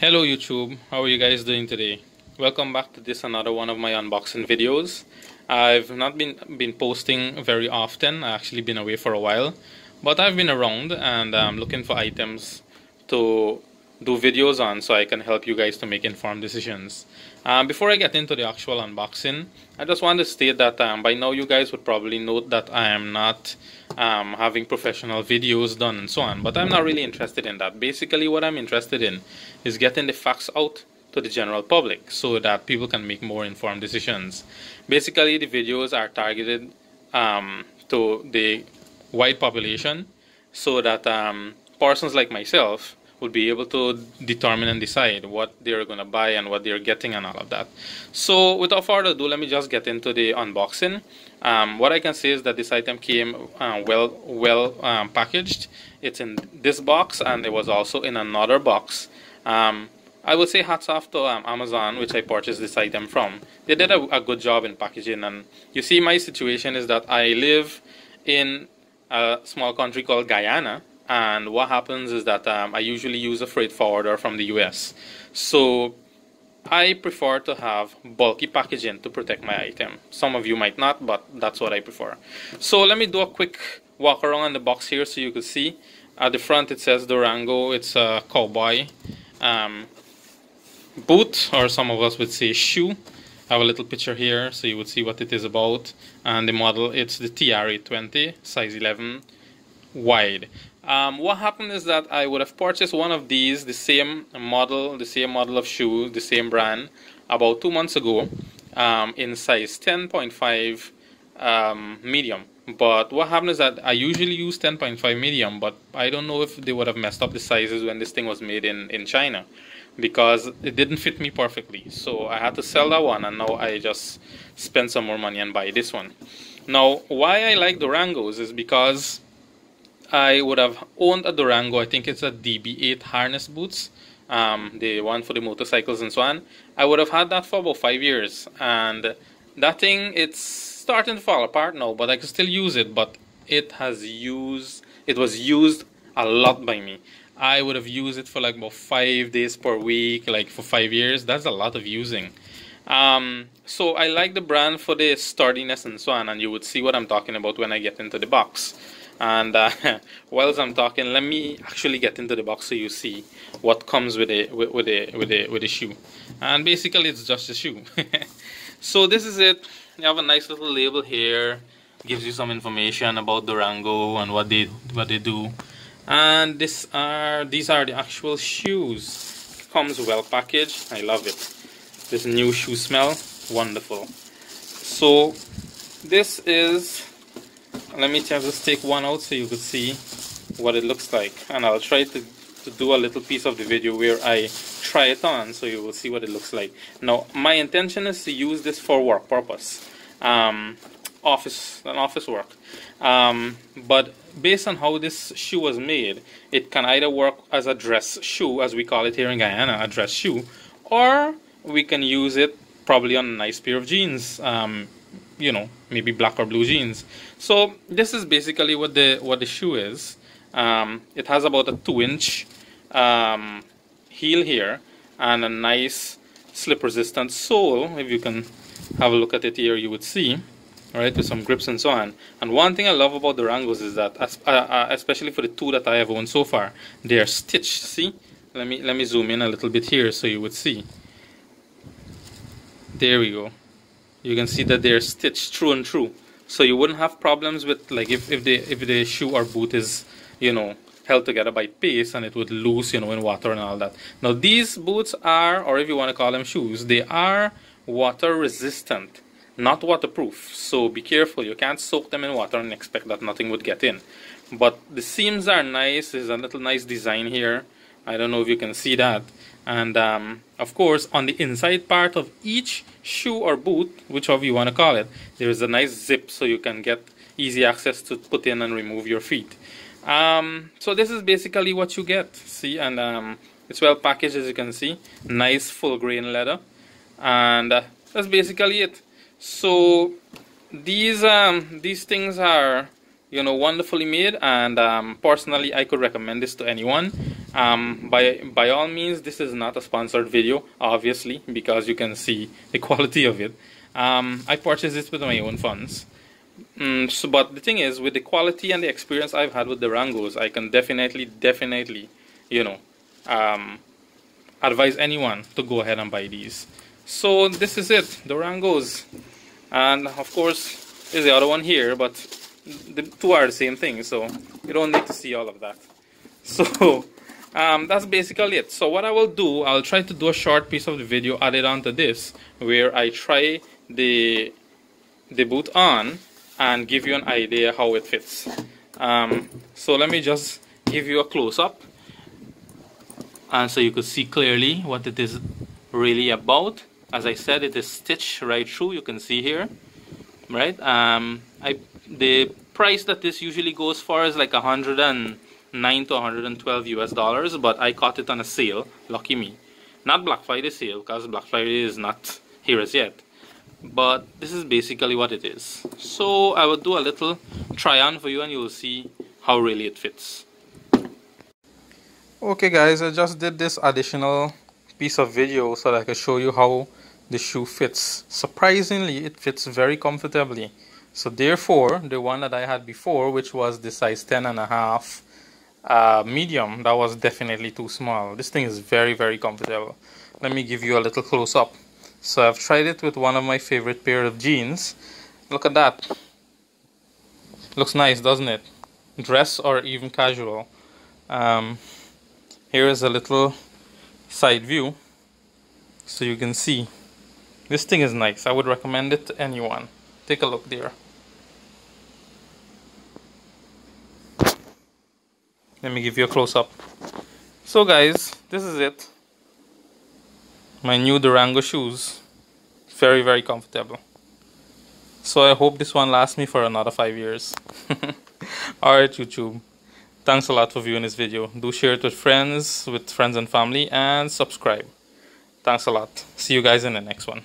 Hello YouTube, how are you guys doing today? Welcome back to this another one of my unboxing videos. I've not been posting very often. I've actually been away for a while, but I've been around and I'm looking for items to do videos on so I can help you guys to make informed decisions. Before I get into the actual unboxing, I just want to state that by now you guys would probably note that I am not having professional videos done and so on, but I'm not really interested in that. Basically what I'm interested in is getting the facts out to the general public so that people can make more informed decisions. Basically the videos are targeted to the wide population so that persons like myself would be able to determine and decide what they're going to buy and what they're getting and all of that. So without further ado, let me just get into the unboxing. What I can say is that this item came well packaged. It's in this box and it was also in another box. I will say hats off to Amazon, which I purchased this item from. They did a good job in packaging. And you see, my situation is that I live in a small country called Guyana. And what happens is that I usually use a freight forwarder from the US. So I prefer to have bulky packaging to protect my item. Some of you might not, but that's what I prefer. So let me do a quick walk around on the box here so you can see. At the front it says Durango. It's a cowboy boot, or some of us would say shoe. I have a little picture here so you would see what it is about. And the model, it's the TR820, size 11, wide. What happened is that I would have purchased one of these, the same model of shoe, the same brand, about 2 months ago, in size 10.5 medium. But what happened is that I usually use 10.5 medium, but I don't know if they would have messed up the sizes when this thing was made in China, because it didn't fit me perfectly. So I had to sell that one, and now I just spend some more money and buy this one. Now, why I like Durangos is because I would have owned a Durango. I think it's a DB8 harness boots, the one for the motorcycles and so on. I would have had that for about 5 years, and that thing, it's starting to fall apart now, but I can still use it. But it was used a lot by me. I would have used it for like about 5 days per week, like for 5 years. That's a lot of using. So I like the brand for the sturdiness and so on, and you would see what I'm talking about when I get into the box. And whilst I'm talking, let me actually get into the box so you see what comes with the shoe. And basically, it's just a shoe. So this is it. You have a nice little label here, gives you some information about Durango and what they do. And these are the actual shoes. Comes well packaged. I love it. This new shoe smell, wonderful. So this is. Let me just take one out so you could see what it looks like, and I'll try to do a little piece of the video where I try it on so you will see what it looks like. Now, my intention is to use this for work purpose, office work, but based on how this shoe was made, it can either work as a dress shoe, as we call it here in Guyana, a dress shoe, or we can use it probably on a nice pair of jeans, you know, maybe black or blue jeans. So this is basically what the shoe is. It has about a 2-inch heel here and a nice slip-resistant sole. If you can have a look at it here, you would see, right, with some grips and so on. And one thing I love about Durangos is that, especially for the two that I have owned so far, they are stitched. See, let me zoom in a little bit here so you would see. There we go. You can see that they're stitched through and through, so you wouldn't have problems with, like, if the shoe or boot is, you know, held together by paste and it would loose, you know, in water and all that. Now these boots are, or if you want to call them shoes, they are water resistant, not waterproof. So be careful. You can't soak them in water and expect that nothing would get in. But the seams are nice. There's a little nice design here. I don't know if you can see that. And of course, on the inside part of each shoe or boot, whichever you want to call it, there is a nice zip so you can get easy access to put in and remove your feet. So this is basically what you get. See, and it's well packaged, as you can see. Nice full grain leather. And that's basically it. So these things are you know, wonderfully made, and personally I could recommend this to anyone. By all means, this is not a sponsored video, obviously, because you can see the quality of it. I purchased this with my own funds. But the thing is, with the quality and the experience I've had with Durangos, I can definitely, you know, advise anyone to go ahead and buy these. So this is it, Durangos, and of course there's the other one here, but the two are the same thing, so you don't need to see all of that. So that's basically it. So what I will do, I'll try to do a short piece of the video added onto this, where I try the boot on and give you an idea how it fits. So let me just give you a close-up, and so you could see clearly what it is really about. As I said, it is stitched right through, you can see here, right? The price that this usually goes for is like $109 to $112 US, but I caught it on a sale, lucky me. Not Black Friday sale, because Black Friday is not here as yet. But this is basically what it is. So I will do a little try on for you, and you will see how really it fits. Okay guys, I just did this additional piece of video so that I could show you how the shoe fits. Surprisingly, it fits very comfortably. So therefore, the one that I had before, which was the size 10.5 medium, that was definitely too small. This thing is very, very comfortable. Let me give you a little close up. So I've tried it with one of my favorite pair of jeans. Look at that. Looks nice, doesn't it? Dress or even casual. Here is a little side view, so you can see. This thing is nice. I would recommend it to anyone. Take a look there. Let me give you a close-up. So guys, this is it. My new Durango shoes. Very, very comfortable. So I hope this one lasts me for another 5 years. Alright YouTube, thanks a lot for viewing this video. Do share it with friends and family, and subscribe. Thanks a lot. See you guys in the next one.